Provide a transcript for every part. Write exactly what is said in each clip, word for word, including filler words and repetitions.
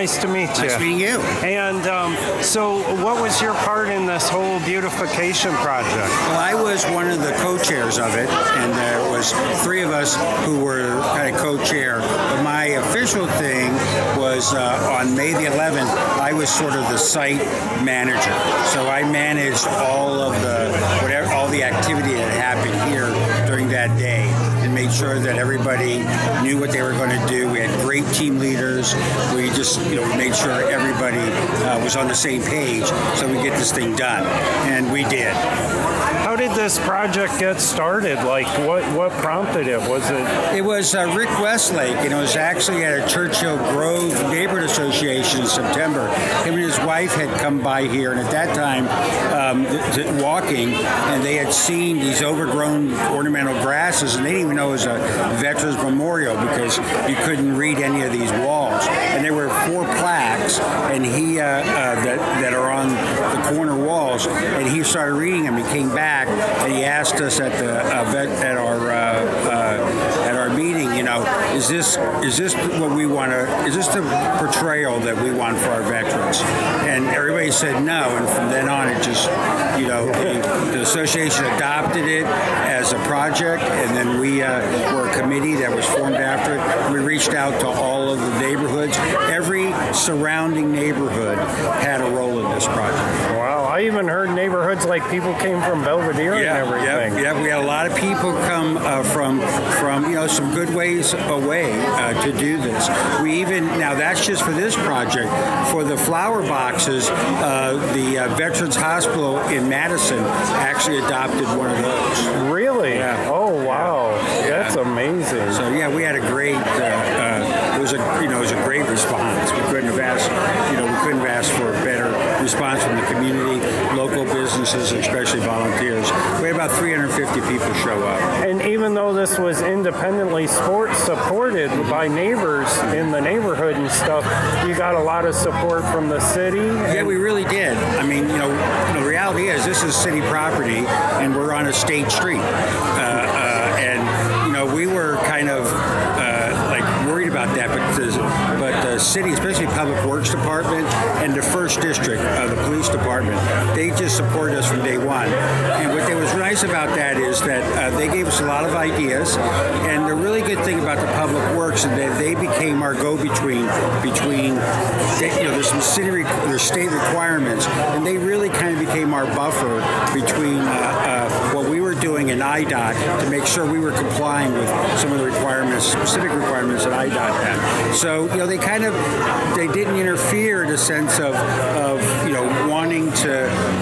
nice to meet you. Nice meeting you. And um, so what was your part in this whole beautification project? Well, I was one of the co-chairs of it, and there was three of us who were kind of co-chair. But my official thing was uh, on May the eleventh, I was sort of the site manager. So I managed all of the, whatever, all the activity that happened here during that day, and made sure that everybody knew what they were going to do. We had great team leaders. We just, you know, made sure everybody uh, was on the same page so we get this thing done, and we did. How did this project get started? Like, what, what prompted it? Was it? It was uh, Rick Westlake, and it was actually at a Churchill Grove Neighborhood Association in September. Him and his wife had come by here, and at that time, um, th th walking, and they had seen these overgrown ornamental grasses, and they didn't even know it was a Veterans Memorial because you couldn't read any of these walls. And there were four plaques, and he uh, uh, that that are on the corner walls, and he started reading them. He came back. And he asked us at the uh, vet, at our uh, uh, at our meeting, you know, is this is this what we want to? Is this the portrayal that we want for our veterans? And everybody said no. And from then on, it just, you know, the, the association adopted it as a project, and then we uh, were a committee that was formed after it. We reached out to all of the neighborhoods. Every surrounding neighborhood had a role in this project. Wow! I even heard neighborhoods like people came from Belgium. Yeah, yeah, yeah. We had a lot of people come uh, from from you know some good ways away uh, to do this. We even now that's just for this project. For the flower boxes, uh, the uh, Veterans Hospital in Madison actually adopted one of those. Really? Yeah. Oh wow, yeah. That's amazing. So yeah, we had a great. Uh, uh, it was a you know it was a great response. We couldn't have asked you know we couldn't have asked for a better response from the community, local businesses, especially volunteers. We had about three hundred fifty people show up. And even though this was independently sport supported by neighbors in the neighborhood and stuff, you got a lot of support from the city? Yeah, we really did. I mean, you know, the reality is this is city property, and we're on a state street. Uh, uh, and, you know, we were kind of uh, like worried about that, but the, But the city, especially Public Works Department and the First District of the Police Department, they just supported us from day one. And what was nice about that is that uh, they gave us a lot of ideas. And the really good thing about the Public Works is that they became our go-between between, they, you know, there's some city, re there's state requirements, and they really kind of became our buffer between uh, uh, what we were doing in I D O T to make sure we were complying with some of the requirements, specific requirements that I D O T had. So, you know, they kind of, they didn't interfere in a sense of, of, you know, wanting to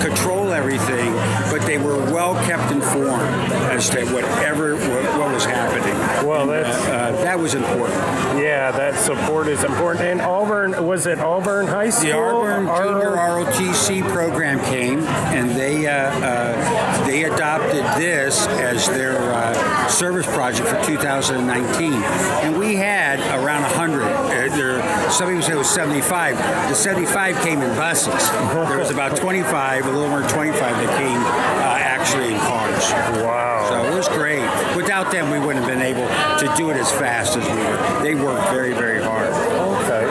control everything, but they were well kept informed as to whatever, what, what was happening. Well, that's, uh, uh, that was important. Yeah, that support is important. And Auburn, was it Auburn High School? The Auburn Junior R O T C program came, and they uh, uh, they adopted this as their uh, service project for two thousand nineteen. And we had around one hundred. There, some people say it was seventy-five. The seventy-five came in buses. There was about twenty-five, a little more than twenty-five that came uh, actually in cars. Wow. So it was great. Without them, we wouldn't have been able to do it as fast as we were. They worked very, very hard. Okay.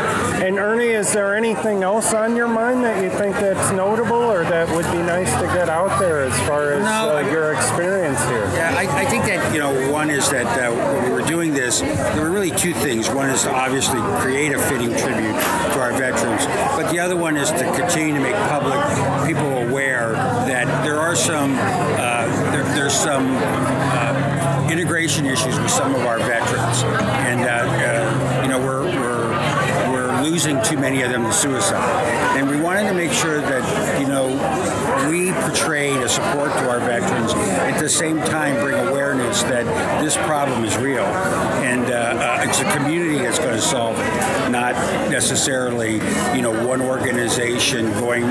And Ernie, is there anything else on your mind that you think that's notable or that would be nice to get out there as far as no, uh, I, your experience here? Yeah, I, I think that, you know, one is that uh, when we were doing this, there were really two things. One is to obviously create a fitting tribute to our veterans, but the other one is to continue to make public people aware that there are some, uh, there, there's some uh, integration issues with some of our veterans. And, uh, uh, you know, we're, we're losing too many of them to suicide. And we wanted to make sure that, you know, we portrayed a support to our veterans, at the same time bring awareness that this problem is real. And uh, uh, it's a community that's going to solve it, not necessarily, you know, one organization going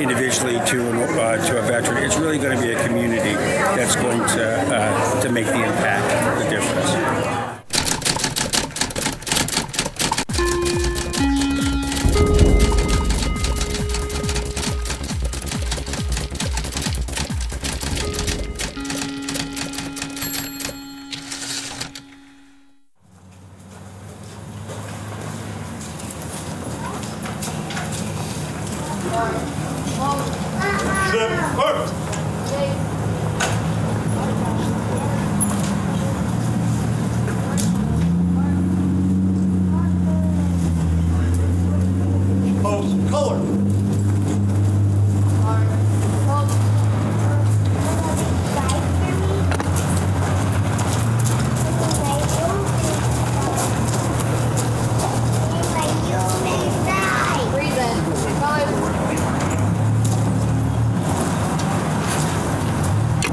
individually to, uh, to a veteran. It's really going to be a community that's going to, uh, to make the impact, the difference.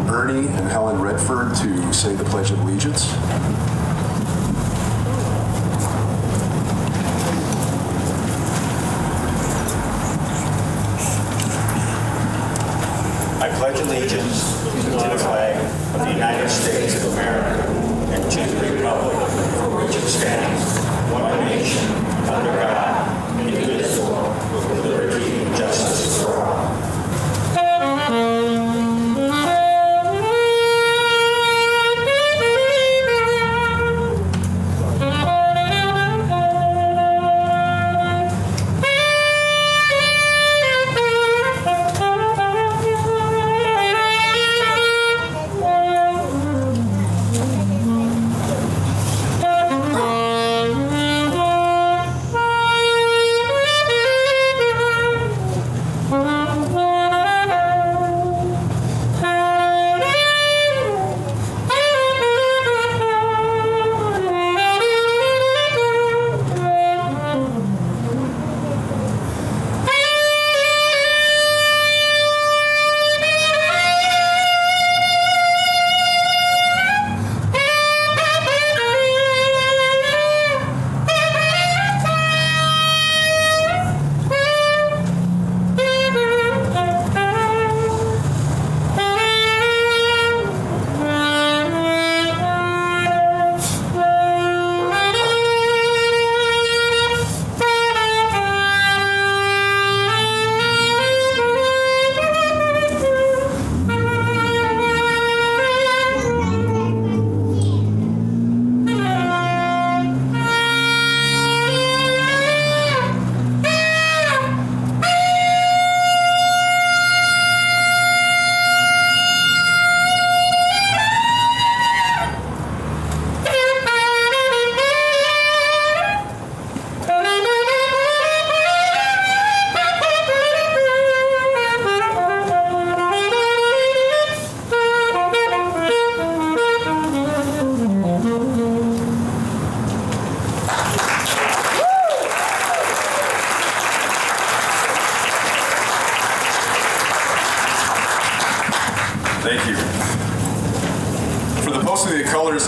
Ernie and Helen Redfern to say the Pledge of Allegiance. I pledge allegiance to the flag of the United States of America and to the republic for which it stands, one nation, under God, indivisible, with liberty and justice for all.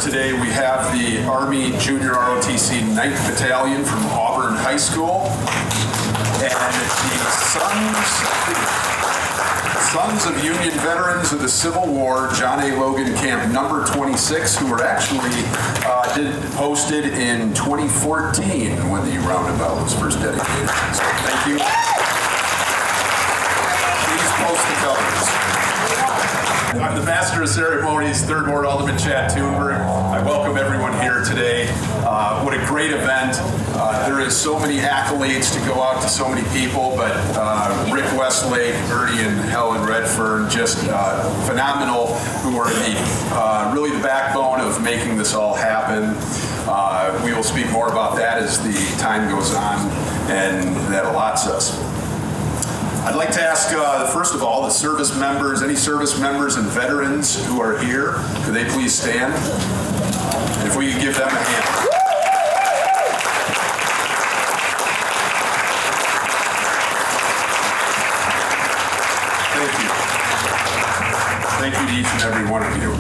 Today we have the Army Junior R O T C ninth Battalion from Auburn High School and the Sons, Sons of Union Veterans of the Civil War, John A. Logan Camp number twenty-six, who were actually uh, did, posted in twenty fourteen when the roundabout was first dedicated. So thank you. Please post the colors. I'm the Master of Ceremonies, Third Ward Alderman Chad Tuneberg. I welcome everyone here today. Uh, what a great event. Uh, there is so many accolades to go out to so many people, but uh, Rick Westlake, Ernie and Helen Redfern, just uh, phenomenal, who are the, uh, really the backbone of making this all happen. Uh, we will speak more about that as the time goes on and that allots us. I'd like to ask, uh, first of all, the service members, any service members and veterans who are here, could they please stand? And if we could give them a hand. Thank you. Thank you to each and every one of you.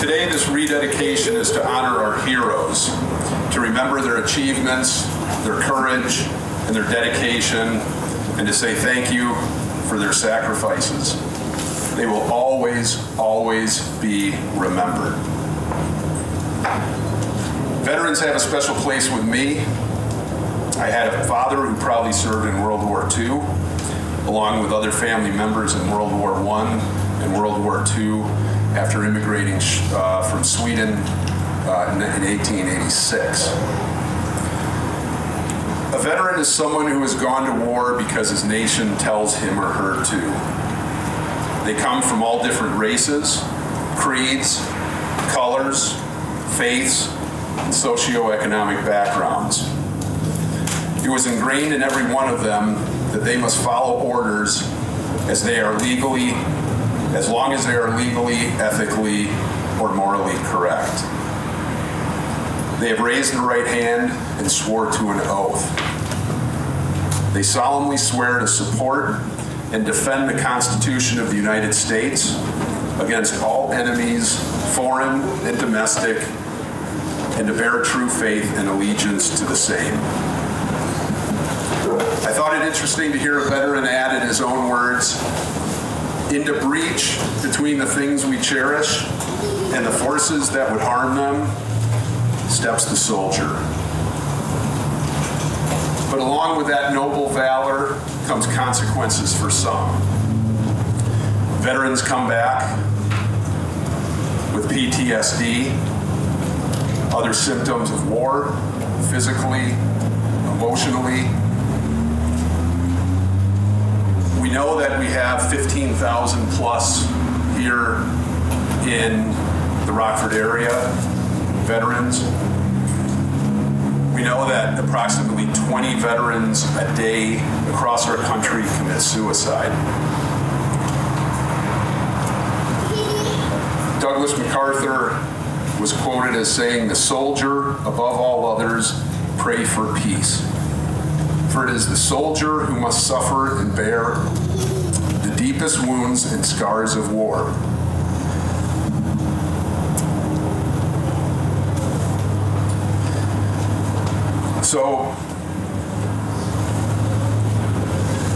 Today, this rededication is to honor our heroes, to remember their achievements, their courage, and their dedication, and to say thank you for their sacrifices. They will always, always be remembered. Veterans have a special place with me. I had a father who proudly served in World War Two, along with other family members in World War One and World War Two, after immigrating uh, from Sweden uh, in eighteen eighty-six. A veteran is someone who has gone to war because his nation tells him or her to. They come from all different races, creeds, colors, faiths, and socioeconomic backgrounds. It was ingrained in every one of them that they must follow orders as they are legally, as long as they are legally, ethically, or morally correct. They have raised the right hand and swore to an oath. They solemnly swear to support and defend the Constitution of the United States against all enemies, foreign and domestic, and to bear true faith and allegiance to the same. I thought it interesting to hear a veteran add in his own words, "In the breach between the things we cherish and the forces that would harm them, steps the soldier." But along with that noble valor comes consequences for some. Veterans come back with P T S D, other symptoms of war, physically, emotionally. We know that we have fifteen thousand plus here in the Rockford area, veterans. We know that approximately twenty veterans a day across our country commit suicide. Douglas MacArthur was quoted as saying, "The soldier, above all others, pray for peace. For it is the soldier who must suffer and bear the deepest wounds and scars of war." So,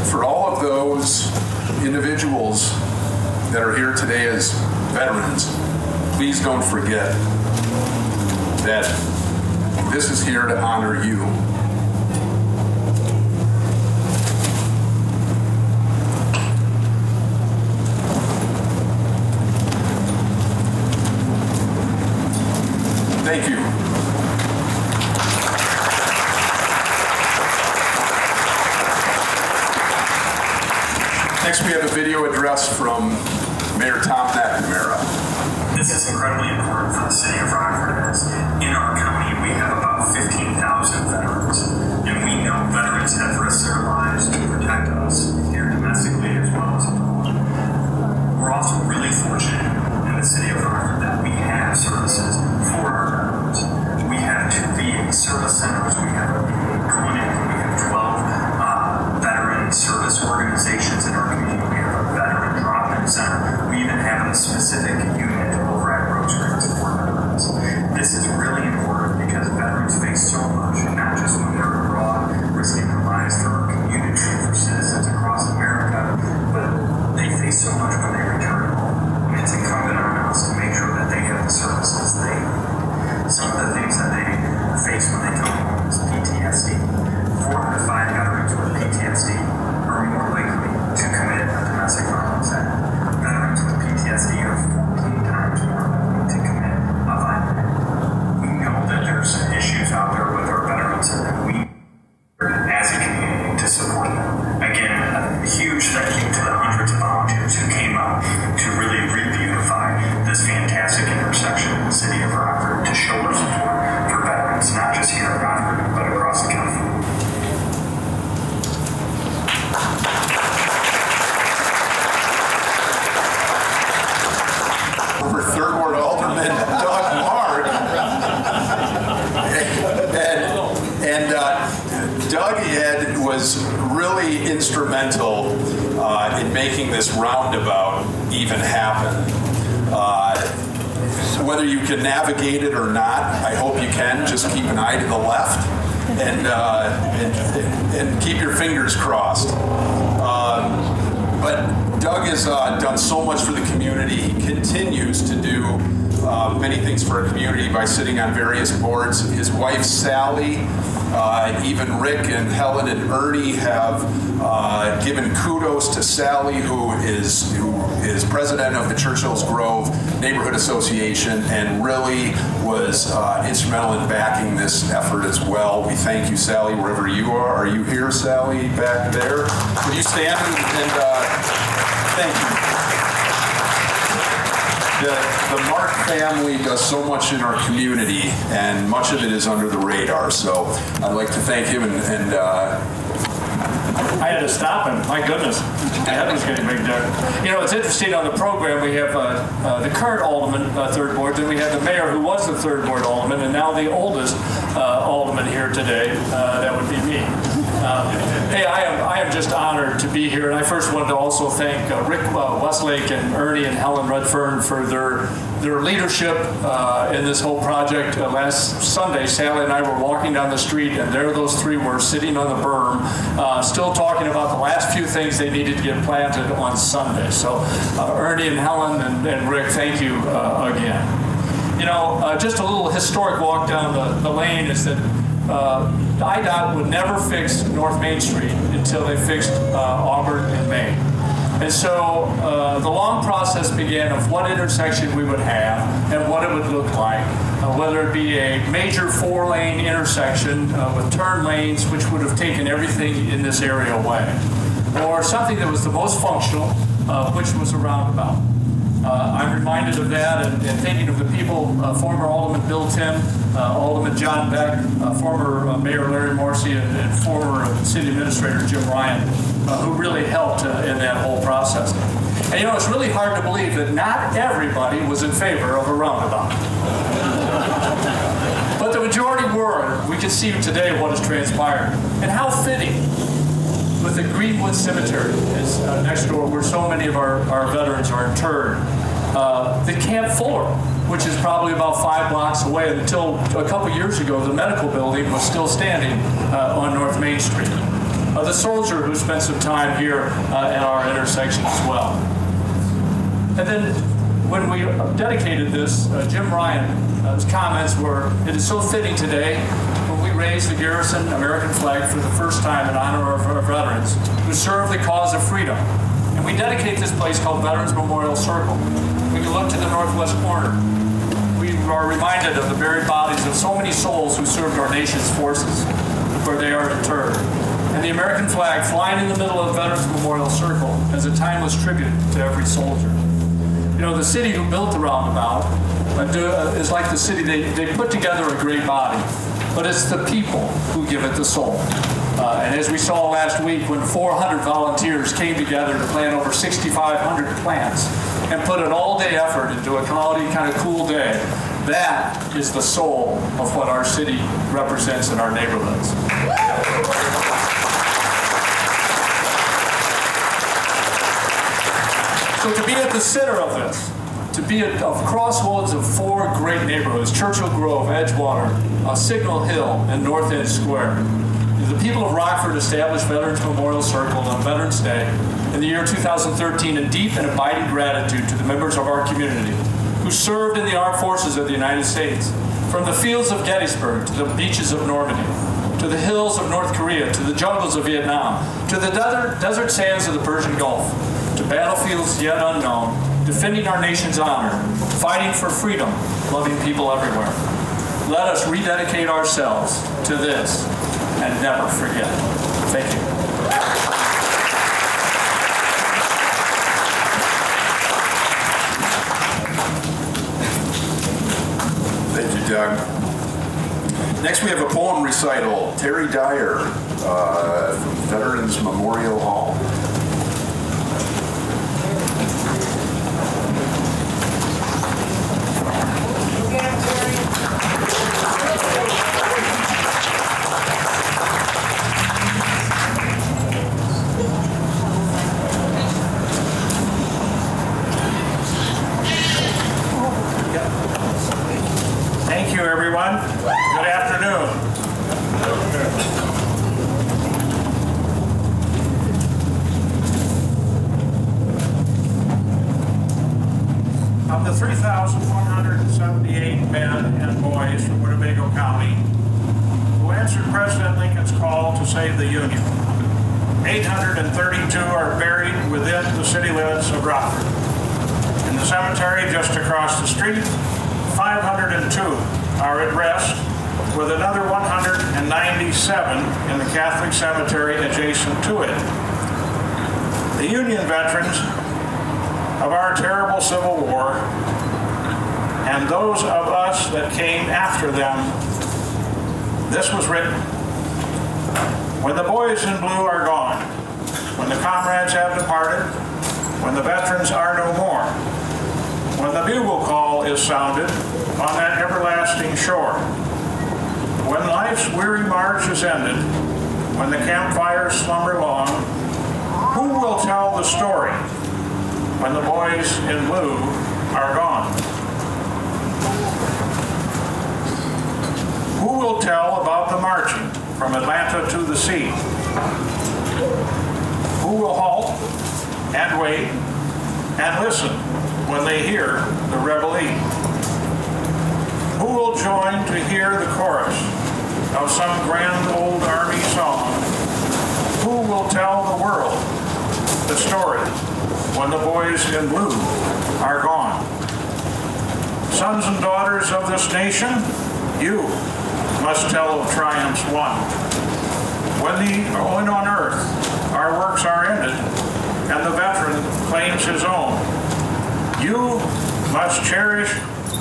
for all of those individuals that are here today as veterans, please don't forget that this is here to honor you. Thank you. Next, we have a video address from Mayor Tom McNamara. This is incredibly important for the city of Rockford. In our county, we have about fifteen thousand veterans, and we know veterans have risked their lives to protect us here domestically as well as abroad. We're also really fortunate in the city of Rockford that we have services for our veterans. We have two V A service centers, we have a V A clinic, we have twelve uh, veteran service organizations in our community. We have a veteran drop-in center. We even have a specific unit over at Rosecrans for veterans. This is really important because veterans face so much, not just when they're abroad, risking their lives for our community, for citizens across America, but they face so much when they return home. And it's incumbent on us to make sure that they have the services they need. Some of the things that they face when they come home is P T S D. Four out of five veterans with P T S D are more likely to commit a domestic violence act. Veterans with P T S D are fourteen times more likely to commit a violent act. We know that there's issues out there with our veterans and that we, as a community, to support them. Again, a huge thank you to the hundreds of volunteers who came out to really re-beautify this fantastic intersection in the city of Rockford to show their support for veterans, not just here in Rockford, but across the county. Over third ward alderman Doug Mark, and, and uh, Doug Ed was really instrumental uh, in making this roundabout even happen. Uh, whether you can navigate it or not, I hope you can. Just keep an eye to the left and uh, and, and keep your fingers crossed. Um, but Doug has uh, done so much for the community. He continues to do um, many things for our community by sitting on various boards. His wife, Sally, uh, even Rick and Helen and Ernie have uh, given kudos to Sally, who is, who is president of the Churchill Grove Neighborhood Association and really was uh, instrumental in backing this effort as well. We thank you, Sally, wherever you are. Are you here, Sally, back there? Will you stand and uh, thank you. The, the Mark family does so much in our community, and much of it is under the radar, so I'd like to thank him, and, and uh... I had to stop him, my goodness, my head was getting big there. You know, it's interesting, on the program we have uh, uh, the current alderman, uh, third board, then we have the mayor who was the third board alderman, and now the oldest uh, alderman here today, uh, that would be me. Um, hey, I am, I am just honored to be here, and I first wanted to also thank uh, Rick uh, Westlake and Ernie and Helen Redfern for their their leadership uh, in this whole project. Uh, last Sunday, Sally and I were walking down the street, and there those three were sitting on the berm, uh, still talking about the last few things they needed to get planted on Sunday. So uh, Ernie and Helen and, and Rick, thank you uh, again. You know, uh, just a little historic walk down the, the lane is that Uh, I D O T would never fix North Main Street until they fixed uh, Auburn and Main. And so uh, the long process began of what intersection we would have and what it would look like, uh, whether it be a major four-lane intersection uh, with turn lanes, which would have taken everything in this area away, or something that was the most functional, uh, which was a roundabout. Uh, I'm reminded of that and, and thinking of the people, uh, former Alderman Bill Tim, uh, Alderman John Beck, uh, former uh, Mayor Larry Morsey, and, and former City Administrator Jim Ryan, uh, who really helped uh, in that whole process. And you know, it's really hard to believe that not everybody was in favor of a roundabout. But the majority were. We can see today what has transpired. And how fitting with the Greenwood Cemetery is uh, next door, where so many of our, our veterans are interred. Uh, the Camp Fuller, which is probably about five blocks away, until a couple years ago, the medical building was still standing uh, on North Main Street. Uh, the soldier who spent some time here uh, at our intersection as well. And then when we dedicated this, uh, Jim Ryan's uh, comments were, it is so fitting today raised the Garrison American flag for the first time in honor of our veterans who serve the cause of freedom. And we dedicate this place called Veterans Memorial Circle. When you look to the northwest corner, we are reminded of the buried bodies of so many souls who served our nation's forces, where they are interred. And the American flag flying in the middle of Veterans Memorial Circle as a timeless tribute to every soldier. You know, the city who built the roundabout is like the city, they, they put together a great body, but it's the people who give it the soul. Uh, and as we saw last week, when four hundred volunteers came together to plant over six thousand five hundred plants and put an all-day effort into a cloudy, kind of cool day, that is the soul of what our city represents in our neighborhoods. So to be at the center of this, to be at the crossroads of four great neighborhoods, Churchill Grove, Edgewater, uh, Signal Hill, and North End Square. The people of Rockford established Veterans Memorial Circle on Veterans Day in the year two thousand thirteen in deep and abiding gratitude to the members of our community who served in the armed forces of the United States, from the fields of Gettysburg to the beaches of Normandy, to the hills of North Korea, to the jungles of Vietnam, to the desert, desert sands of the Persian Gulf, to battlefields yet unknown, defending our nation's honor, fighting for freedom, loving people everywhere. Let us rededicate ourselves to this and never forget. Thank you. Thank you, Doug. Next we have a poem recital, Terry Dyer, uh, from Veterans Memorial Hall. three thousand one hundred seventy-eight men and boys from Winnebago County who answered President Lincoln's call to save the Union. eight hundred thirty-two are buried within the city limits of Rockford. In the cemetery just across the street, five hundred two are at rest, with another one hundred ninety-seven in the Catholic cemetery adjacent to it. The Union veterans of our terrible Civil War and those of us that came after them, this was written. When the boys in blue are gone, when the comrades have departed, when the veterans are no more, when the bugle call is sounded on that everlasting shore, when life's weary march is ended, when the campfires slumber long, who will tell the story when the boys in blue are gone? Who will tell about the marching from Atlanta to the sea? Who will halt and wait and listen when they hear the reveille? Who will join to hear the chorus of some grand old army song? Who will tell the world the story when the boys in blue are gone? Sons and daughters of this nation, you must tell of triumphs won. When, the, when on earth our works are ended and the veteran claims his own, you must cherish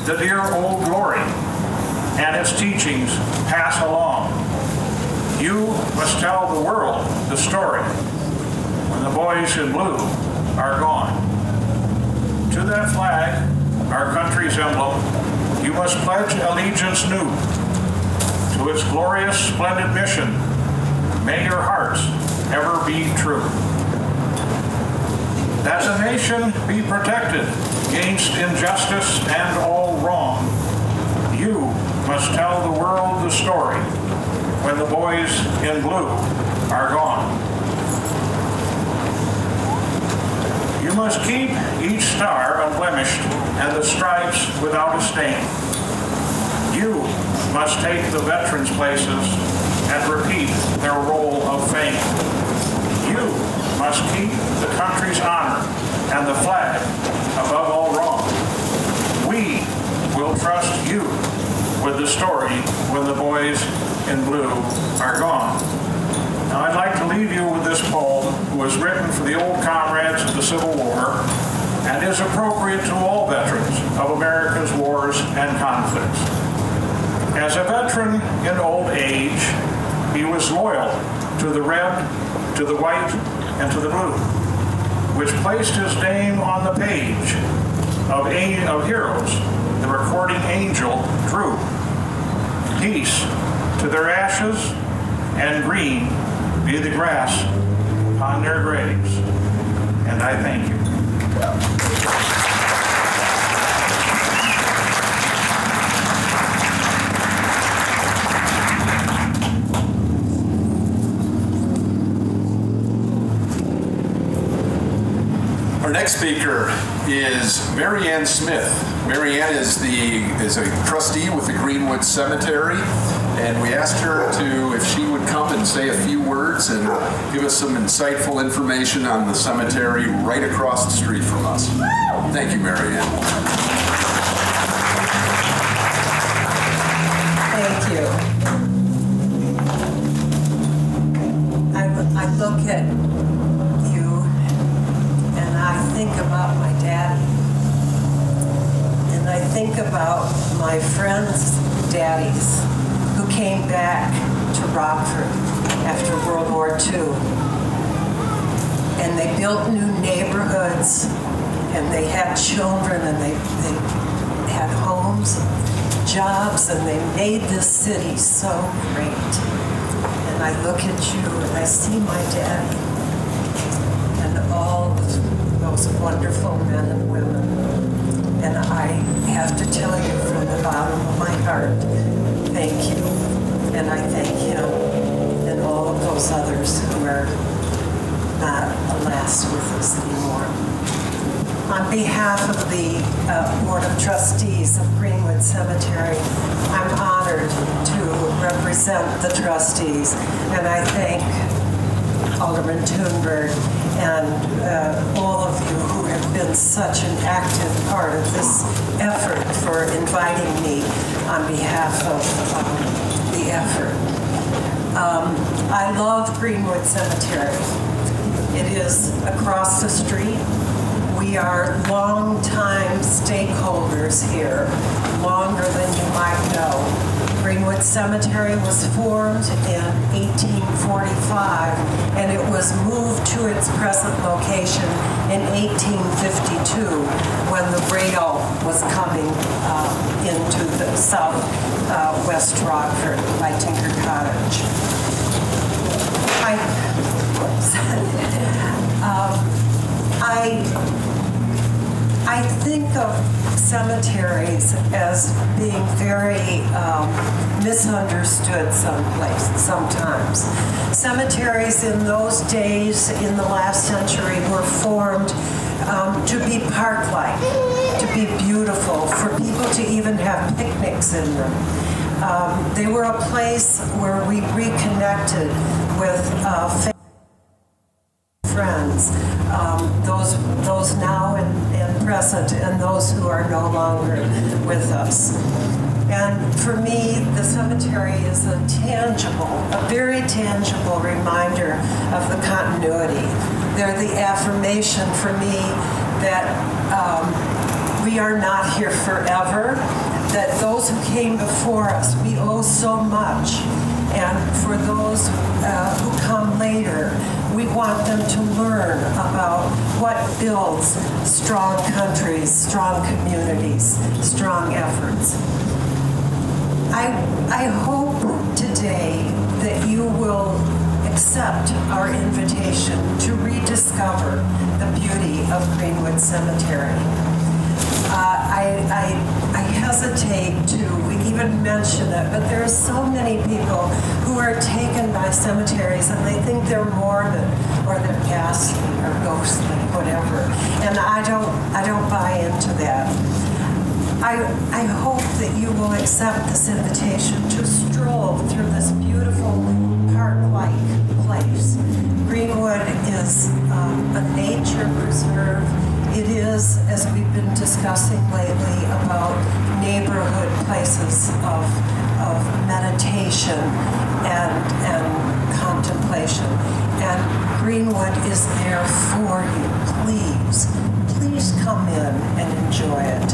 the dear old glory, and its teachings pass along. You must tell the world the story when the boys in blue are gone. To that flag, our country's emblem, you must pledge allegiance new. To its glorious, splendid mission, may your hearts ever be true. That the nation be protected against injustice and all wrong, you must tell the world the story when the boys in blue are gone. You must keep each star unblemished and the stripes without a stain. You must take the veterans' places and repeat their role of fame. You must keep the country's honor and the flag above all wrong. We will trust you with the story when the boys in blue are gone. Now I'd like to leave you with this poem, was written for the old comrades of the Civil War and is appropriate to all veterans of America's wars and conflicts. As a veteran in old age, he was loyal to the red, to the white, and to the blue, which placed his name on the page of, a, of heroes the recording angel drew. Peace to their ashes, and green be the grass upon their graves. And I thank you. Our next speaker is Mary Ann Smith. Mary Ann is the is a trustee with the Greenwood Cemetery, and we asked her to if she would come and say a few words and give us some insightful information on the cemetery right across the street from us. Thank you, Mary Ann. Thank you. I, I look at think about my daddy, and I think about my friends' daddies who came back to Rockford after World War Two, and they built new neighborhoods, and they had children, and they, they had homes, jobs, and they made this city so great. And I look at you, and I see my daddy, and all of those wonderful men and women. And I have to tell you from the bottom of my heart, thank you. And I thank him and all of those others who are not, alas, with us anymore. On behalf of the uh, Board of Trustees of Greenwood Cemetery, I'm honored to represent the trustees, and I thank Alderman Tuneberg and uh, all of you who have been such an active part of this effort for inviting me on behalf of um, the effort. Um, I love Greenwood Cemetery. It is across the street. We are longtime stakeholders here, longer than you might know. Greenwood Cemetery was formed in eighteen forty-five, and it was moved to its present location in eighteen fifty-two when the rail was coming uh, into the south uh, west Rockford by Tinker Cottage. I, um, I I think of cemeteries as being very um, misunderstood someplace, sometimes. Cemeteries in those days, in the last century, were formed um, to be park-like, to be beautiful, for people to even have picnics in them. Um, they were a place where we reconnected with uh, family friends, um, those, those now and, and present, and those who are no longer with us. And for me, the cemetery is a tangible, a very tangible reminder of the continuity. They're the affirmation for me that um, we are not here forever, that those who came before us, we owe so much. And for those uh, who come later, we want them to learn about what builds strong countries, strong communities, strong efforts. I, I hope today that you will accept our invitation to rediscover the beauty of Greenwood Cemetery. Uh, I, I, I hesitate to even mention it, but there are so many people who are taken by cemeteries and they think they're morbid or they're ghastly or ghostly, whatever. And I don't, I don't buy into that. I, I hope that you will accept this invitation to stroll through this beautiful park-like place. Greenwood is um, a nature preserve. It is, as we've been discussing lately, about neighborhood places of, of meditation and, and contemplation. And Greenwood is there for you. Please, please come in and enjoy it.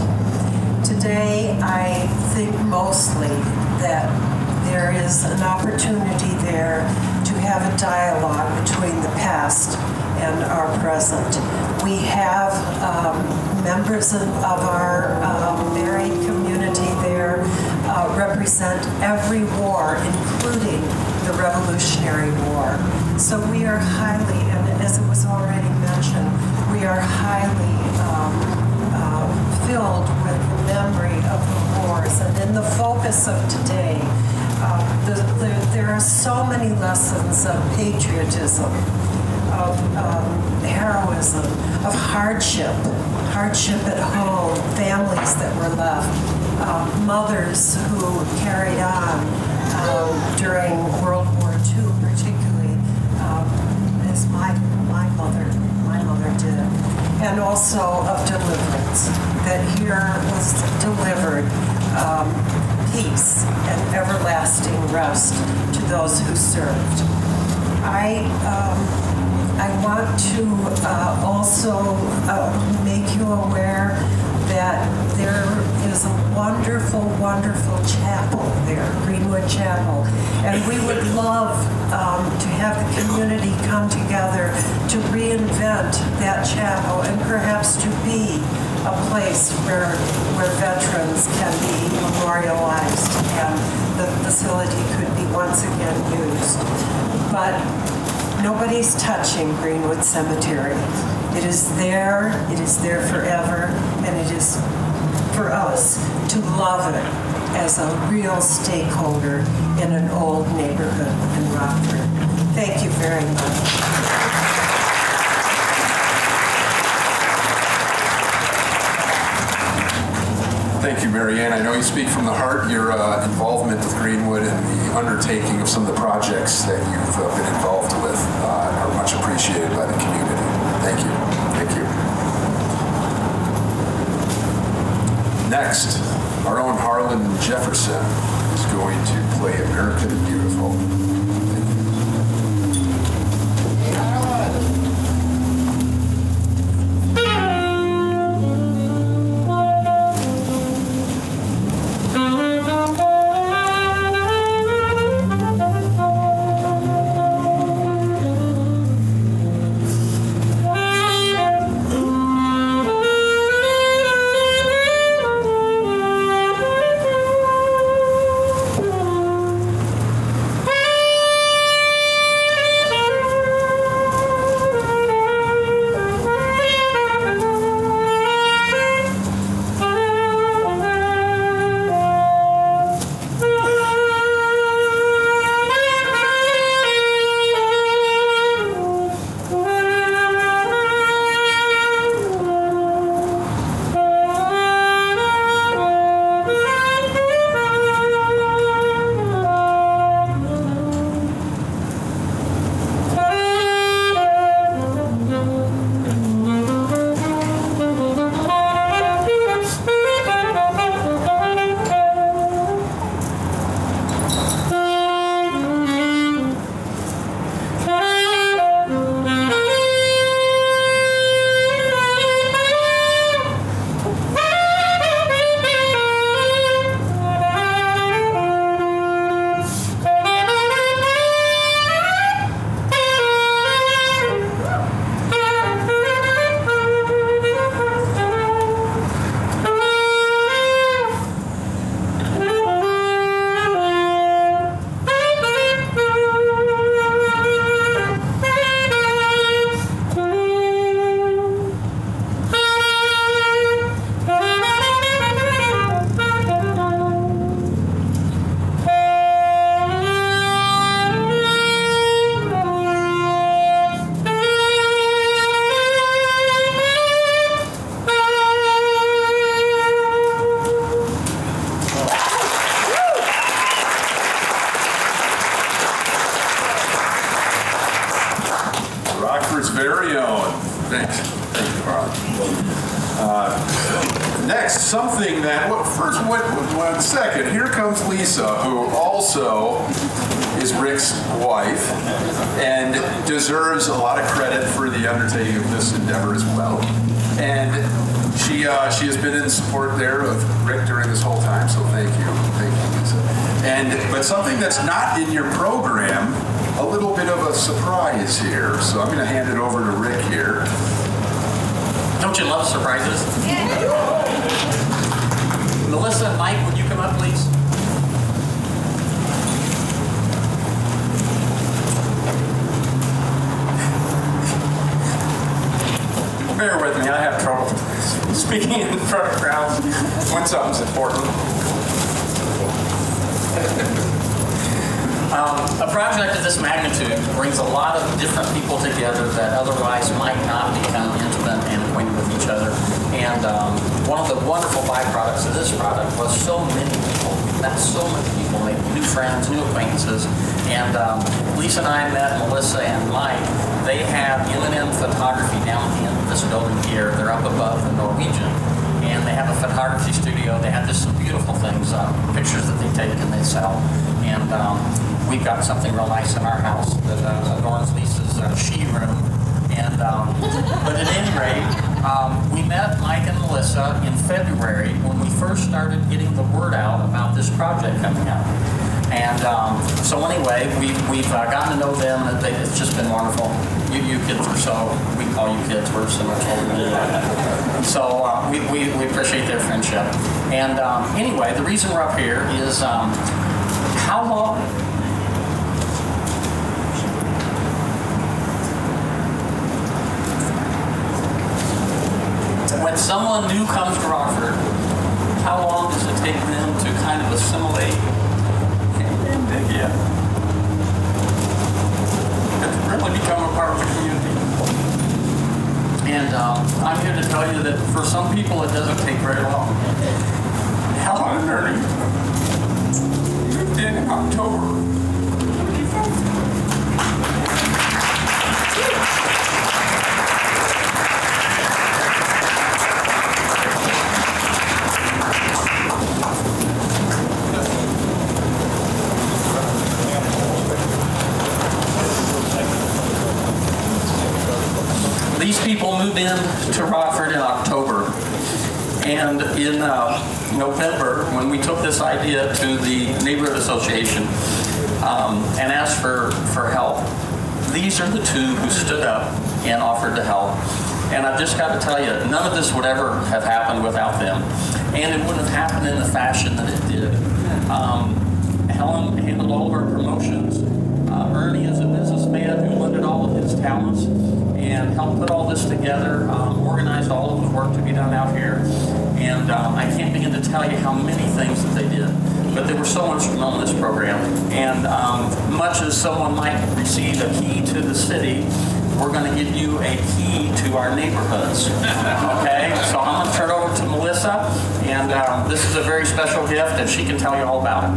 Today, I think mostly that there is an opportunity there to have a dialogue between the past and our present. We have um, members of, of our uh, married community there uh, represent every war, including the Revolutionary War. So we are highly, and as it was already mentioned, we are highly um, uh, filled with the memory of the wars. And in the focus of today, uh, the, the, there are so many lessons of patriotism, of um, heroism, of hardship, hardship at home, families that were left, um, mothers who carried on um, during World War Two, particularly, um, as my, my mother, my mother did, and also of deliverance, that here was delivered um, peace and everlasting rest to those who served. I, um, I want to uh, also uh, make you aware that there is a wonderful, wonderful chapel there, Greenwood Chapel. And we would love um, to have the community come together to reinvent that chapel and perhaps to be a place where, where veterans can be memorialized and the facility could be once again used. But nobody's touching Greenwood Cemetery. It is there, it is there forever, and it is for us to love it as a real stakeholder in an old neighborhood in Rockford. Thank you very much. Thank you, Marianne. I know you speak from the heart. Your uh, involvement with Greenwood and the undertaking of some of the projects that you've uh, been involved with uh, are much appreciated by the community. Thank you. Thank you. Next, our own Harlan Jefferson is going to play America the Beautiful. Um, I'm here to tell you that for some people it doesn't take very long. Helen and Ernie moved in October These people moved in to Rockford in October, and in uh, November, when we took this idea to the neighborhood association um, and asked for, for help, these are the two who stood up and offered to help. And I've just got to tell you, none of this would ever have happened without them, and it wouldn't have happened in the fashion that it did. Um, Helen handled all of her promotions. Uh, Ernie is a businessman who lended all of his talents and helped put all this together, um, organized all of the work to be done out here. And um, I can't begin to tell you how many things that they did, but they were so instrumental in this program. And um, much as someone might receive a key to the city, we're going to give you a key to our neighborhoods, okay? So I'm going to turn it over to Melissa, and um, this is a very special gift, and she can tell you all about it.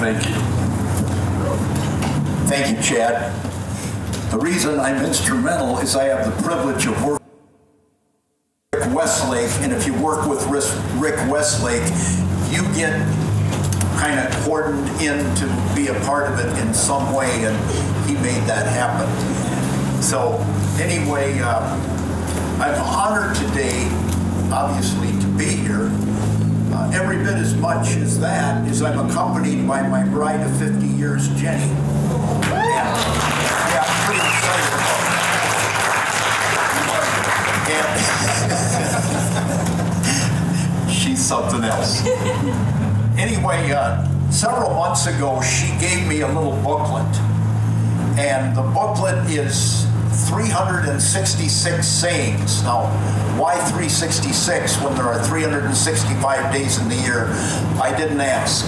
Thank you. Thank you, Chad. The reason I'm instrumental is I have the privilege of working with Rick Westlake, and if you work with Rick Westlake, you get kind of cordoned in to be a part of it in some way, and he made that happen. So anyway, uh, I'm honored today, obviously, to be here. Uh, every bit as much as that is I'm accompanied by my bride of fifty years, Jenny. Yeah, yeah, I'm pretty excited about that. And she's something else. Anyway, uh, several months ago, she gave me a little booklet. And the booklet is three hundred sixty-six sayings. Now, why three hundred sixty-six when there are three hundred sixty-five days in the year? I didn't ask,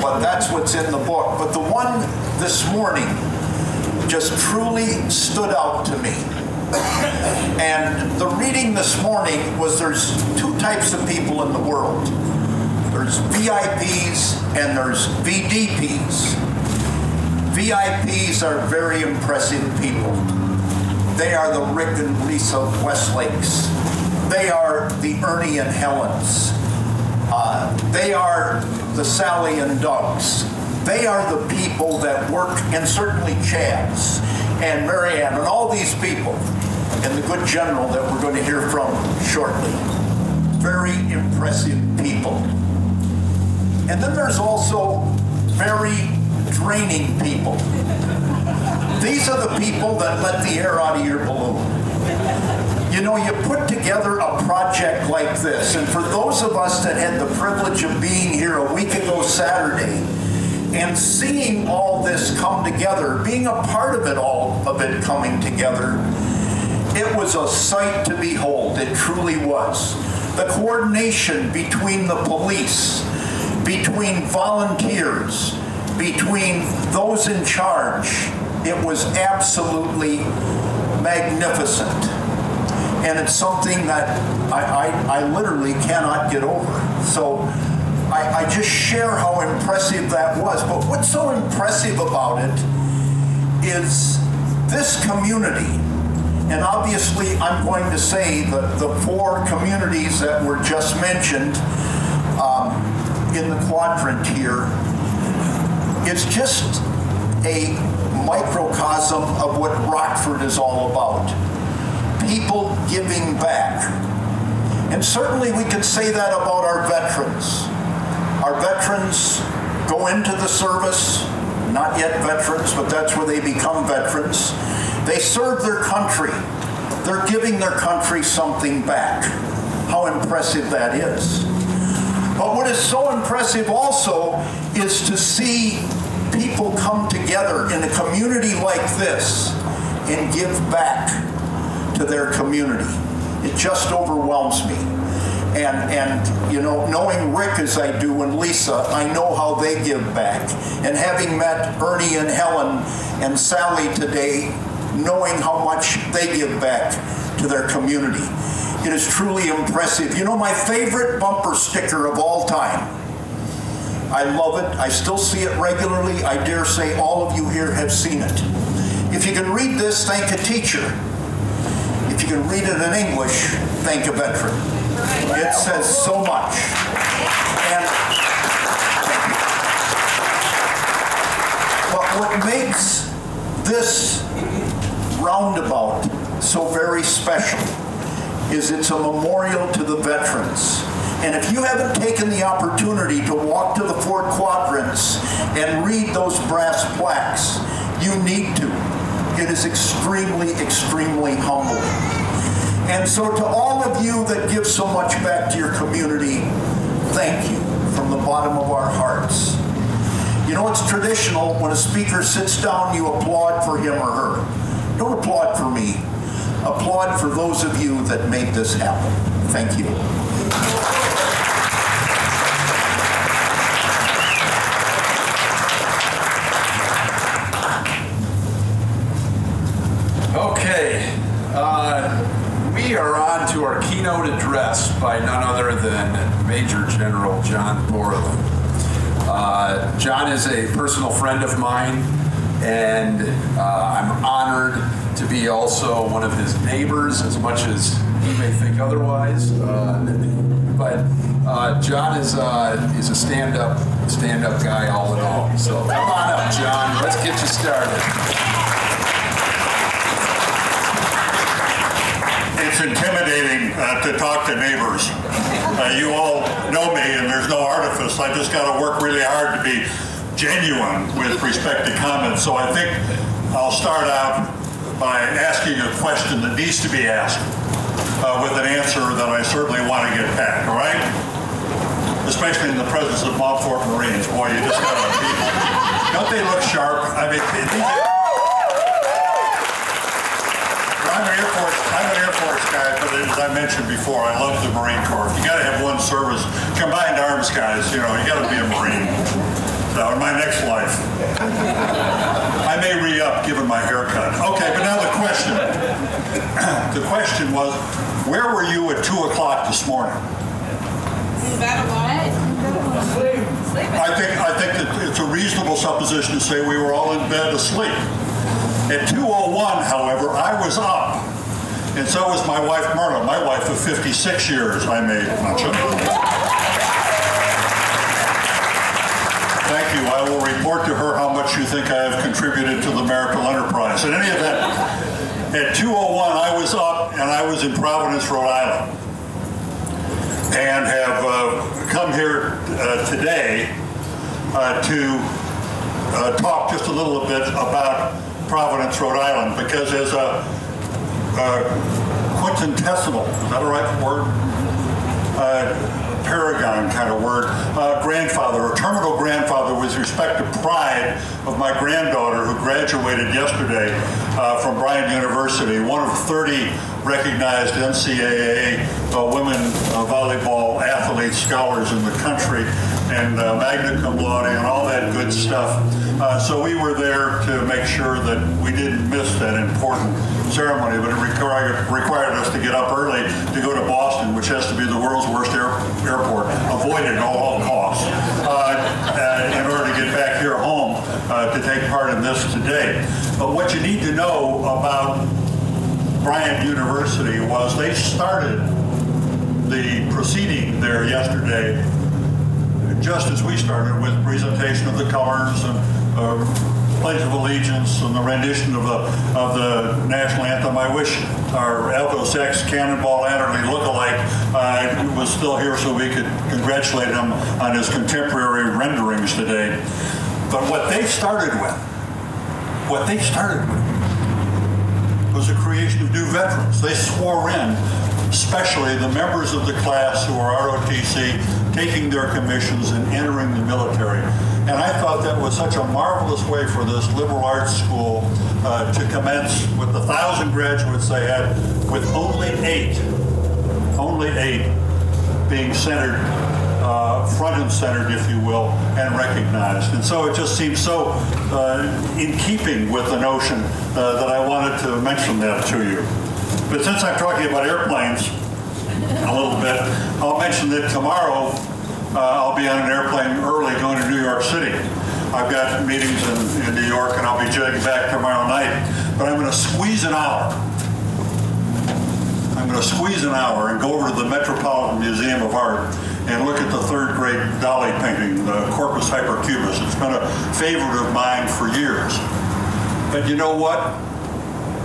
but that's what's in the book. But the one this morning just truly stood out to me. And the reading this morning was there's two types of people in the world. There's V I Ps and there's V D Ps. V I Ps are very impressive people. They are the Rick and Lisa Westlakes. They are the Ernie and Helens. Uh, they are the Sally and Dougs. They are the people that work, and certainly Chad's and Marianne and all these people, and the good general that we're going to hear from shortly. Very impressive people. And then there's also very draining people. These are the people that let the air out of your balloon. You know, you put together a project like this, and for those of us that had the privilege of being here a week ago Saturday, and seeing all this come together, being a part of it, all of it coming together, it was a sight to behold. It truly was. The coordination between the police, between volunteers, between those in charge, it was absolutely magnificent. And it's something that I, I, I literally cannot get over. So I, I just share how impressive that was. But what's so impressive about it is this community. And obviously, I'm going to say that the four communities that were just mentioned um, in the quadrant here, it's just a microcosm of what Rockford is all about. People giving back. And certainly we could say that about our veterans. Our veterans go into the service, not yet veterans, but that's where they become veterans. They serve their country. They're giving their country something back. How impressive that is. But what is so impressive also is to see people come together in a community like this and give back to their community. It just overwhelms me. And, and you know, knowing Rick as I do and Lisa, I know how they give back. And having met Ernie and Helen and Sally today, knowing how much they give back to their community. It is truly impressive. You know, my favorite bumper sticker of all time. I love it. I still see it regularly. I dare say all of you here have seen it. If you can read this, thank a teacher. If you can read it in English, thank a veteran. It says so much. And but what makes this roundabout so very special is it's a memorial to the veterans. And if you haven't taken the opportunity to walk to the four quadrants and read those brass plaques, you need to. It is extremely, extremely humbling. And so to all of you that give so much back to your community, thank you from the bottom of our hearts. You know, it's traditional when a speaker sits down, you applaud for him or her. Don't applaud for me. Applaud for those of you that made this happen. Thank you. Okay. Uh, we are on to our keynote address by none other than Major General John Borling. Uh, John is a personal friend of mine, and uh, I'm honored to be also one of his neighbors, as much as he may think otherwise. Uh, but uh, John is uh, is a stand-up stand-up guy all in all. So come on up, John. Let's get you started. It's intimidating uh, to talk to neighbors. Uh, you all know me, and there's no artifice. I just got to work really hard to be genuine with respect to comments. So I think I'll start out by asking a question that needs to be asked uh, with an answer that I certainly want to get back, all right? Especially in the presence of Montfort Marines. Boy, you just got to people. Don't they look sharp? I mean, I'm an Air Force, I'm an Air Force guy, but as I mentioned before, I love the Marine Corps. You got to have one service. Combined Arms guys, you know, you got to be a Marine. Now, in my next life, I may re-up given my haircut. Okay, but now the question. The question was, where were you at two o'clock this morning? In Battle Line. Asleep. I think I think that it's a reasonable supposition to say we were all in bed asleep. At two oh one, however, I was up, and so was my wife Myrna, my wife of fifty-six years. I made much of it. Thank you. I will report to her how much you think I have contributed to the marital enterprise. In any event, at two oh one, I was up, and I was in Providence, Rhode Island, and have uh, come here uh, today uh, to uh, talk just a little bit about Providence, Rhode Island, because as a, a quintessential, is that a right word? Uh, paragon kind of word, uh, grandfather, a terminal grandfather with respect to pride of my granddaughter who graduated yesterday uh, from Bryant University, one of thirty recognized N C A A uh, women uh, volleyball athlete scholars in the country, and uh, magna cum laude and all that good stuff. Uh, so we were there to make sure that we didn't miss that important ceremony, but it required, required us to get up early to go to Boston, which has to be the world's worst air, airport, avoided at all costs, uh, in order to get back here home uh, to take part in this today. But what you need to know about Bryant University was they started the proceeding there yesterday just as we started, with presentation of the colors and uh, Pledge of Allegiance and the rendition of the of the national anthem. I wish our alto sax cannonball Adderley lookalike uh, was still here so we could congratulate him on his contemporary renderings today. But what they started with, what they started with, was the creation of new veterans. They swore in, especially the members of the class who are R O T C, taking their commissions and entering the military. And I thought that was such a marvelous way for this liberal arts school uh, to commence with the thousand graduates they had, with only eight, only eight being centered, uh, front and centered, if you will, and recognized. And so it just seems so uh, in keeping with the notion uh, that I wanted to mention that to you. But since I'm talking about airplanes a little bit, I'll mention that tomorrow uh, I'll be on an airplane early going to New York City. I've got meetings in, in New York, and I'll be jetting back tomorrow night. But I'm going to squeeze an hour. I'm going to squeeze an hour and go over to the Metropolitan Museum of Art and look at the third grade Dali painting, the Corpus Hypercubus. It's been a favorite of mine for years. But you know what?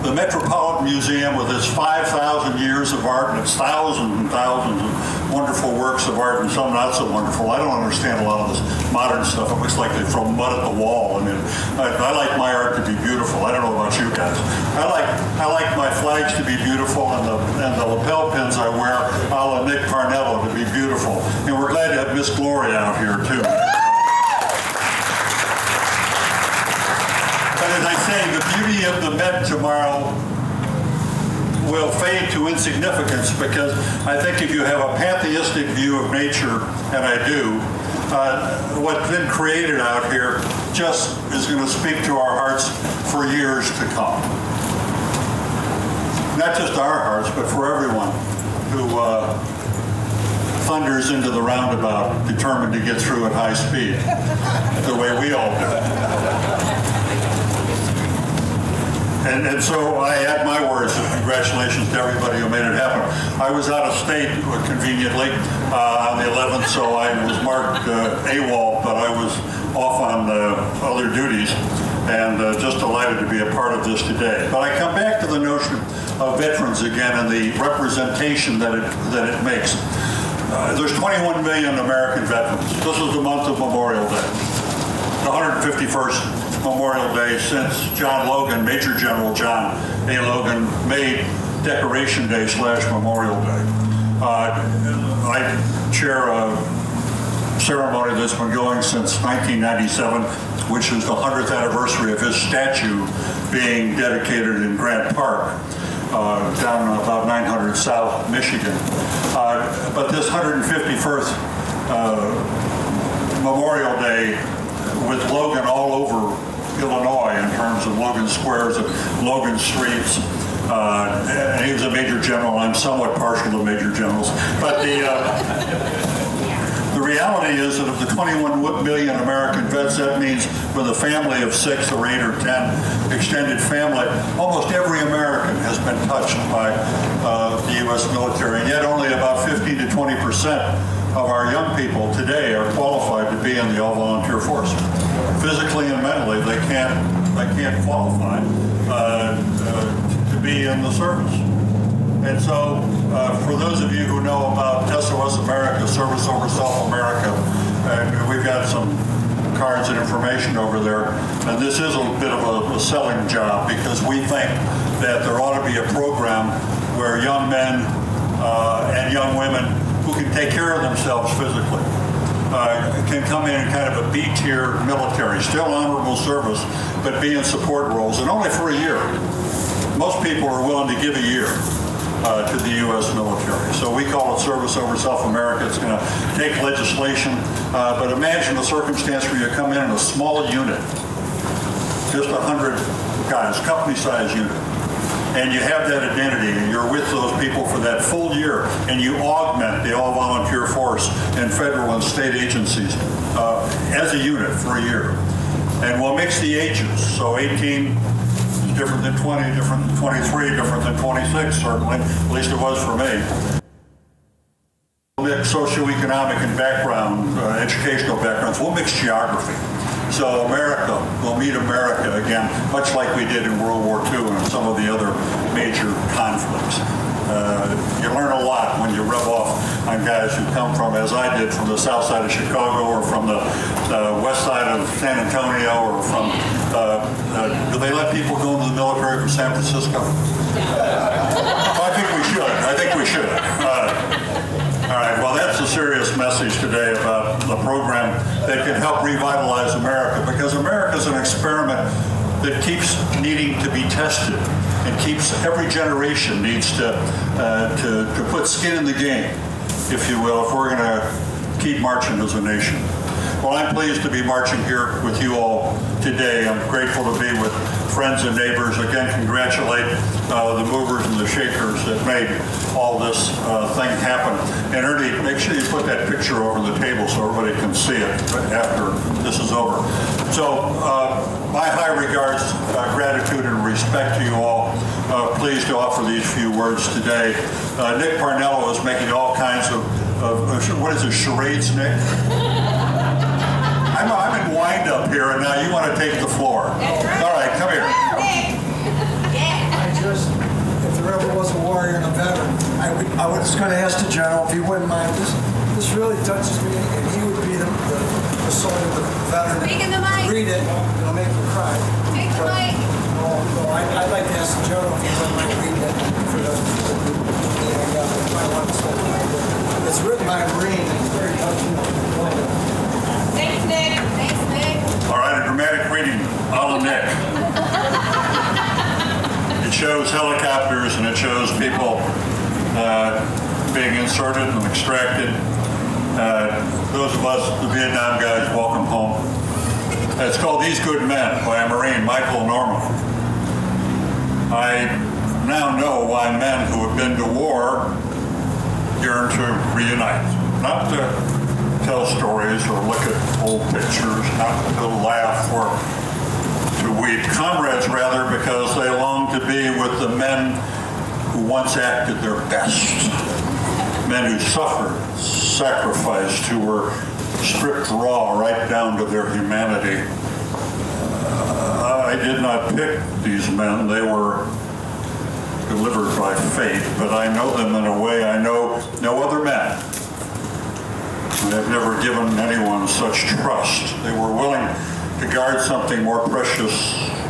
The Metropolitan Museum, with its five thousand years of art and its thousands and thousands of wonderful works of art, and some not so wonderful. I don't understand a lot of this modern stuff. It looks like they throw mud at the wall. I mean, I, I like my art to be beautiful. I don't know about you guys. I like I like my flags to be beautiful, and the, and the lapel pins I wear, a la Nick Parnello, to be beautiful. And we're glad to have Miss Gloria out here, too. As I say, the beauty of the Met tomorrow will fade to insignificance, because I think if you have a pantheistic view of nature, and I do, uh, what's been created out here just is going to speak to our hearts for years to come. Not just our hearts, but for everyone who uh, thunders into the roundabout determined to get through at high speed, the way we all do. And, and so I add my words of congratulations to everybody who made it happen. I was out of state, conveniently, uh, on the eleventh, so I was marked uh, AWOL, but I was off on uh, other duties, and uh, just delighted to be a part of this today. But I come back to the notion of veterans again and the representation that it, that it makes. Uh, there's twenty-one million American veterans. This is the month of Memorial Day, the one hundred fifty-first. Memorial Day since John Logan, Major General John A. Logan, made Decoration Day slash Memorial Day. Uh, I chair a ceremony that's been going since nineteen ninety-seven, which is the hundredth anniversary of his statue being dedicated in Grant Park, uh, down about nine hundred South Michigan. Uh, but this one hundred fifty-first uh, Memorial Day, with Logan all over Illinois in terms of Logan squares and Logan streets. Uh, and he was a major general. I'm somewhat partial to major generals, but the uh, the reality. reality is that of the twenty-one million American vets, that means with a family of six or eight or ten extended family, almost every American has been touched by uh, the U S military, and yet only about fifteen to twenty percent of our young people today are qualified to be in the all-volunteer force. Physically and mentally, they can't, they can't qualify uh, uh, to be in the service. And so, uh, for those of you who know about S O S America, Service Over Self America, and we've got some cards and information over there, and this is a bit of a, a selling job, because we think that there ought to be a program where young men uh, and young women who can take care of themselves physically uh, can come in in kind of a B-tier military, still honorable service, but be in support roles, and only for a year. Most people are willing to give a year. Uh, to the U S military. So we call it Service Over Self America. It's going to take legislation, uh, but imagine a circumstance where you come in in a small unit, just one hundred guys, company-sized unit, and you have that identity, and you're with those people for that full year, and you augment the all-volunteer force in federal and state agencies uh, as a unit for a year. And we'll mix the ages, so eighteen different than twenty, different than twenty-three, different than twenty-six, certainly, at least it was for me. We'll mix socioeconomic and background, uh, educational backgrounds. We'll mix geography. So America, we'll meet America again, much like we did in World War Two and some of the other major conflicts. Uh, you learn a lot when you rub off on guys who come from, as I did, from the south side of Chicago or from the uh, west side of San Antonio or from Uh, uh, do they let people go into the military from San Francisco? Uh, I think we should. I think we should. Uh, all right. Well, that's a serious message today about the program that can help revitalize America, because America is an experiment that keeps needing to be tested and keeps every generation needs to uh, to, to put skin in the game, if you will, if we're going to keep marching as a nation. Well, I'm pleased to be marching here with you all today. I'm grateful to be with friends and neighbors. Again, congratulate uh, the movers and the shakers that made all this uh, thing happen. And Ernie, make sure you put that picture over the table so everybody can see it after this is over. So uh, my high regards, uh, gratitude, and respect to you all. Uh, pleased to offer these few words today. Uh, Nick Parnello is making all kinds of, of what is it, charades, Nick? I'm, I'm in wind-up here, and now you want to take the floor. Right. All right, come here. I just, if there ever was a warrior and a veteran, I, would, I was going to ask the general, if he wouldn't mind, this, this really touches me, and he would be the, the, the soul of the veteran. Taking the mic. Read it, and it'll make him cry. Take the but, mic. No, no, I, I'd like to ask the general if he wouldn't mind reading it for those people who yeah, might want to say it. It's written by Marine, it's very touching. Thanks, Nick. Thanks, Nick. All right, a dramatic reading, all of Nick. It shows helicopters and it shows people uh, being inserted and extracted. Uh, those of us, the Vietnam guys, welcome home. It's called These Good Men by a Marine, Michael Norman. I now know why men who have been to war yearn to reunite. Not to tell stories or look at old pictures, not to laugh or to weep. Comrades, rather, because they long to be with the men who once acted their best, men who suffered, sacrificed, who were stripped raw right down to their humanity. Uh, I did not pick these men. They were delivered by fate, but I know them in a way I know no other men. And they've never given anyone such trust. They were willing to guard something more precious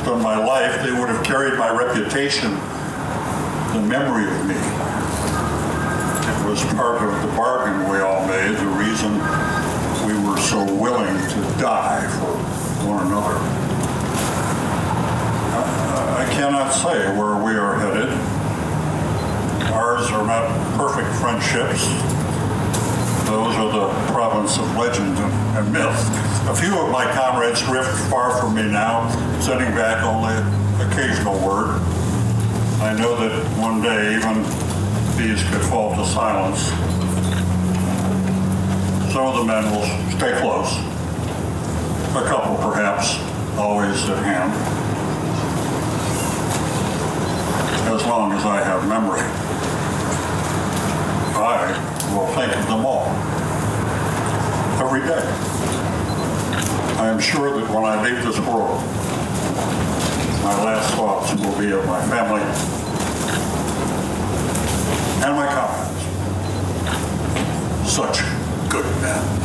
than my life. They would have carried my reputation, the memory of me. It was part of the bargain we all made, the reason we were so willing to die for one another. I, I cannot say where we are headed. Ours are not perfect friendships. Those are the province of legend and myth. A few of my comrades drift far from me now, sending back only an occasional word. I know that one day even these could fall to silence. So some of the men will stay close. A couple, perhaps, always at hand, as long as I have memory. I will think of them all, every day. I am sure that when I leave this world, my last thoughts will be of my family and my comrades. Such good men.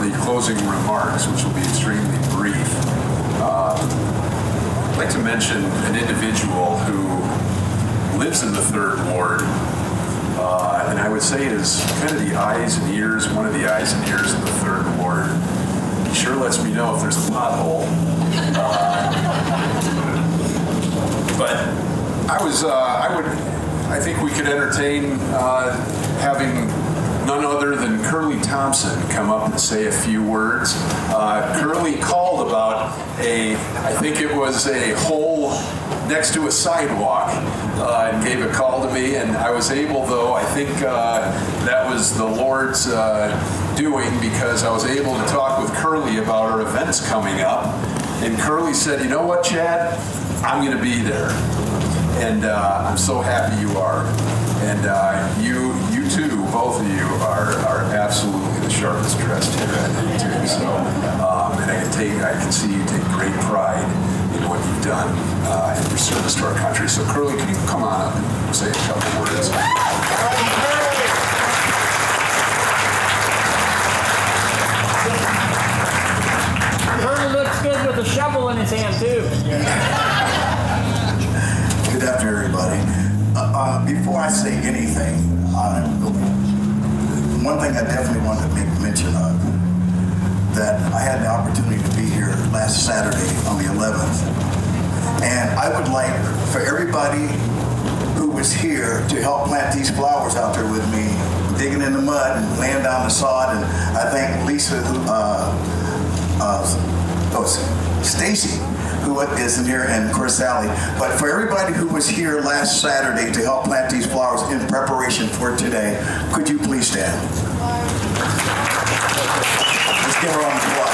The closing remarks, which will be extremely brief, uh, I'd like to mention an individual who lives in the Third Ward, uh, and I would say is kind of the eyes and ears, one of the eyes and ears of the Third Ward. He sure lets me know if there's a pothole. Uh, but I was, uh, I would, I think we could entertain uh, having none other than Curly Thompson come up and say a few words. Uh, Curly called about a, I think it was a hole next to a sidewalk, uh, and gave a call to me, and I was able, though, I think uh, that was the Lord's uh, doing, because I was able to talk with Curly about our events coming up, and Curly said, you know what, Chad, I'm gonna be there, and uh, I'm so happy you are, and uh, you, you too, both of you are, are absolutely the sharpest dressed here at I D O T. So, um, and I can take, I can see you take great pride in what you've done uh, in your service to our country. So, Curly, can you come on up and say a couple words? Curly looks good with a shovel in his hand too. Good afternoon, everybody. Uh, uh, before I say anything, Uh, one thing I definitely wanted to make mention of, that I had the opportunity to be here last Saturday on the eleventh, and I would like for everybody who was here to help plant these flowers out there with me, digging in the mud and laying down the sod, and I thank Lisa, who, uh, uh, oh, Stacy, who isn't here, and of course Sally, but for everybody who was here last Saturday to help plant these flowers in preparation for today, could you please stand? Let's give her on the floor.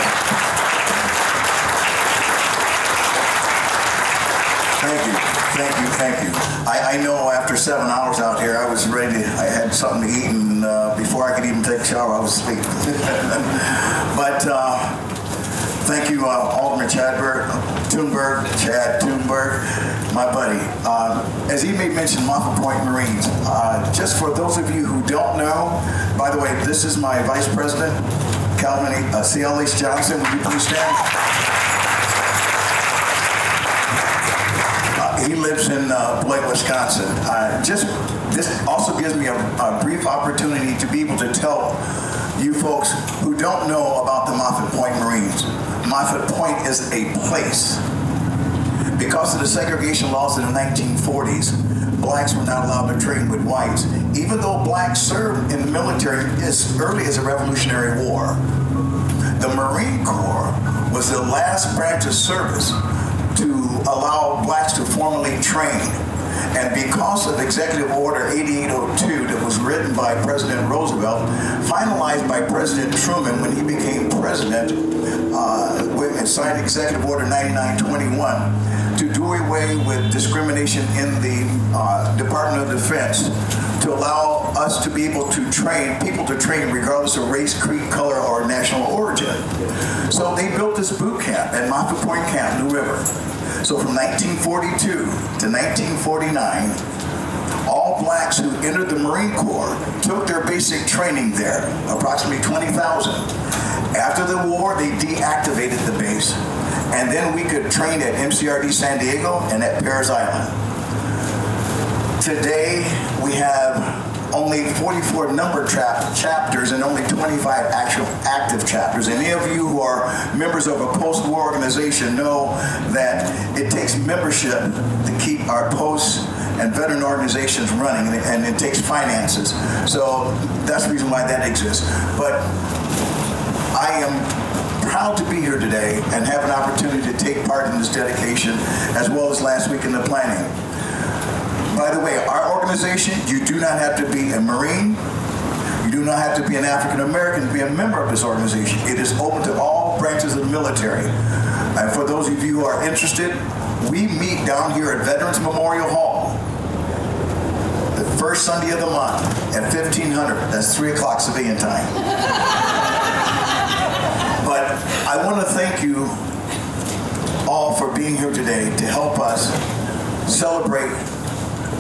Thank you, thank you, thank you. I, I know after seven hours out here, I was ready, to, I had something to eat, and uh, before I could even take a shower, I was asleep. But uh, thank you, uh, Alderman Chadberg, Tuneberg, Chad Tuneberg, my buddy. Uh, as he may mention, Montford Point Marines. Uh, just for those of you who don't know, by the way, this is my vice president, Calvin uh, C L H Johnson. Would you please stand? Uh, he lives in uh, Beloit, Wisconsin. Uh, just this also gives me a, a brief opportunity to be able to tell you folks who don't know about the Montford Point Marines. Montford Point is a place. Because of the segregation laws in the nineteen forties, blacks were not allowed to train with whites, even though blacks served in the military as early as the Revolutionary War. The Marine Corps was the last branch of service to allow blacks to formally train. And because of Executive Order eighty-eight oh two that was written by President Roosevelt, finalized by President Truman when he became president, uh, signed Executive Order ninety-nine twenty-one to do away with discrimination in the uh, Department of Defense, to allow us to be able to train, people to train regardless of race, creed, color, or national origin. So they built this boot camp at Montford Point Camp, New River. So from nineteen forty-two to nineteen forty-nine, all blacks who entered the Marine Corps took their basic training there, approximately twenty thousand. After the war, they deactivated the base, and then we could train at M C R D San Diego and at Parris Island. Today, we have only forty-four number tra chapters and only twenty-five actual active chapters. And any of you who are members of a post-war organization know that it takes membership to keep our posts and veteran organizations running, and it takes finances. So that's the reason why that exists. But I am proud to be here today and have an opportunity to take part in this dedication, as well as last week in the planning. By the way, our organization, you do not have to be a Marine, you do not have to be an African American to be a member of this organization. It is open to all branches of the military. And for those of you who are interested, we meet down here at Veterans Memorial Hall the first Sunday of the month at fifteen hundred. That's three o'clock civilian time. But I want to thank you all for being here today to help us celebrate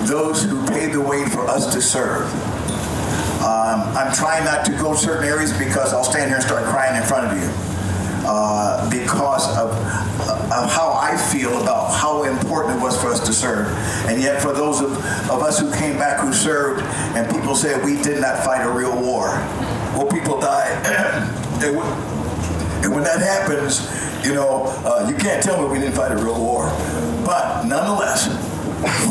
those who paved the way for us to serve. Um, I'm trying not to go certain areas because I'll stand here and start crying in front of you uh, because of, of how I feel about how important it was for us to serve. And yet for those of, of us who came back who served, and people said we did not fight a real war. Well, people died. And when that happens, you know, uh, you can't tell me we didn't fight a real war. But nonetheless,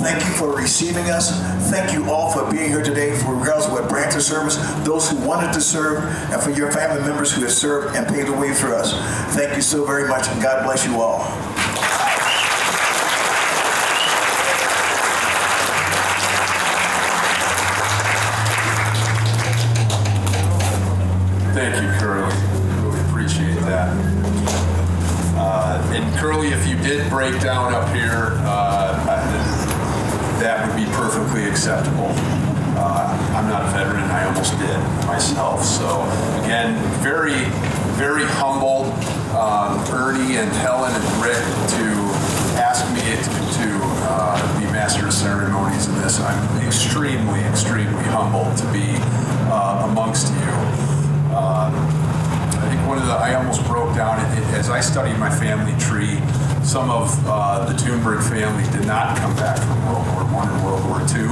thank you for receiving us. Thank you all for being here today, for regardless of what branch of service, those who wanted to serve, and for your family members who have served and paved the way for us. Thank you so very much, and God bless you all. Thank you, Curly. Really appreciate that. Uh, and Curly, if you did break down up here, uh, that would be perfectly acceptable. Uh, I'm not a veteran, and I almost did myself. So again, very, very humbled, um, Ernie and Helen and Rick to ask me to, to uh, be master of ceremonies in this. I'm extremely, extremely humbled to be uh, amongst you. Um, I think one of the, I almost broke down it, it, as I studied my family tree. Some of uh, the Tuneberg family did not come back from World War One and World War Two.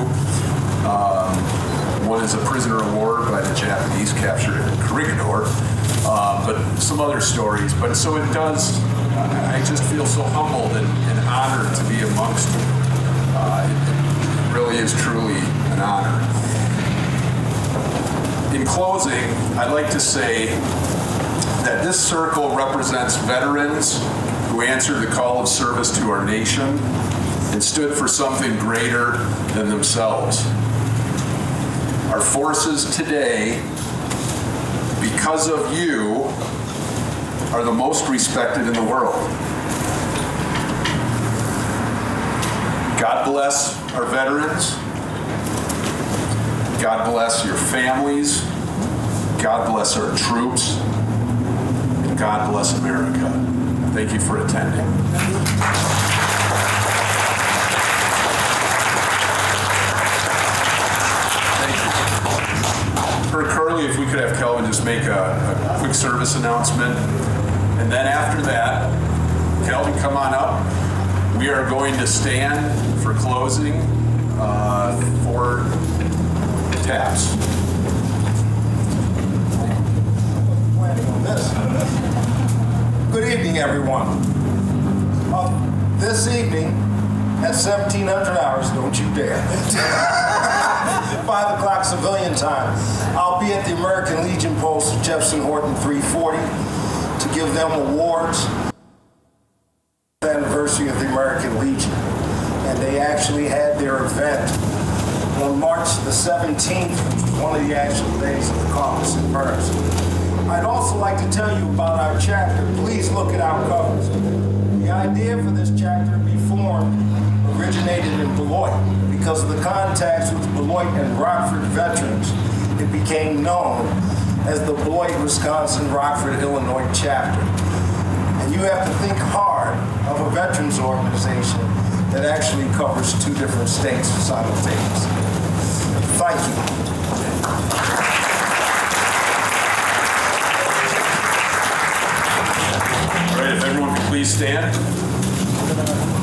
Um, one is a prisoner of war by the Japanese captured in Corregidor, uh, but some other stories. But so it does, I just feel so humbled and, and honored to be amongst you. Uh, it really is truly an honor. In closing, I'd like to say that this circle represents veterans who answered the call of service to our nation and stood for something greater than themselves. Our forces today, because of you, are the most respected in the world. God bless our veterans. God bless your families. God bless our troops. And God bless America. Thank you for attending. Thank you. For Curly, if we could have Kelvin just make a, a quick service announcement. And then after that, Kelvin, come on up. We are going to stand for closing uh, for taps. Good evening, everyone. Uh, this evening, at seventeen hundred hours, don't you dare, five o'clock civilian time, I'll be at the American Legion Post at Jefferson Horton three forty to give them awards for the anniversary of the American Legion. And they actually had their event on March the seventeenth, one of the actual days of the caucus in Burns. I'd also like to tell you about our chapter. Please look at our covers. The idea for this chapter to be formed originated in Beloit. Because of the contacts with Beloit and Rockford veterans, it became known as the Beloit, Wisconsin, Rockford, Illinois chapter. And you have to think hard of a veterans organization that actually covers two different states simultaneously. Thank you. If everyone could please stand.